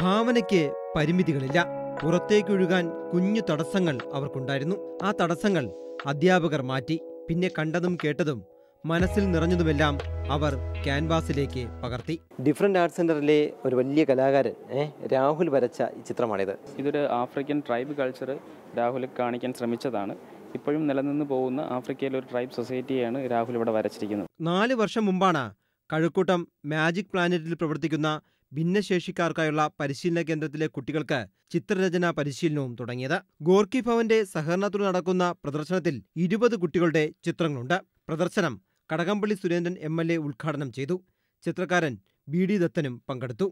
ഭാവനയ്ക്ക് പരിമിതികളില്ല. പുറത്തേക്കൊഴുകാൻ കുഞ്ഞു തടസ്സങ്ങൾ അവർക്കുണ്ടായിരുന്നു. ആ തടസ്സങ്ങൾ അധ്യാപകർ മാറ്റി. പിന്നെ കണ്ടതും കേട്ടതും മനസ്സിൽ നിറഞ്ഞതുമെല്ലാം അവർ ക്യാൻവാസിലേക്ക് പകർത്തി. ഡിഫറൻറ്റ് ആർട്ട് സെൻ്ററിലെ ഒരു വലിയ കലാകാരൻ രാഹുൽ വരച്ച ചിത്രമാണിത്. ഇതൊരു ആഫ്രിക്കൻ ട്രൈബ് കൾച്ചർ രാഹുൽ കാണിക്കാൻ ശ്രമിച്ചതാണ്. ഇപ്പോഴും നിലനിന്ന് പോകുന്ന ആഫ്രിക്കയിലെ ഒരു ട്രൈബ് സൊസൈറ്റിയാണ് രാഹുൽ ഇവിടെ വരച്ചിരിക്കുന്നത്. 4 വർഷം മുമ്പാണ് കഴക്കൂട്ടം മാജിക് പ്ലാനറ്റിൽ പ്രവർത്തിക്കുന്ന ഭിന്നശേഷിക്കാർക്കായുള്ള പരിശീലന കേന്ദ്രത്തിലെ കുട്ടികൾക്ക് ചിത്രരചനാ പരിശീലനവും തുടങ്ങിയത്. ഗോർക്കി ഭവന്റെ സഹകരണത്തിൽ നടക്കുന്ന പ്രദർശനത്തിൽ 20 കുട്ടികളുടെ ചിത്രങ്ങളുണ്ട്. പ്രദർശനം കടകംപള്ളി സുരേന്ദ്രൻ MLA ഉദ്ഘാടനം ചെയ്തു. ചിത്രകാരൻ BD ദത്തനും പങ്കെടുത്തു.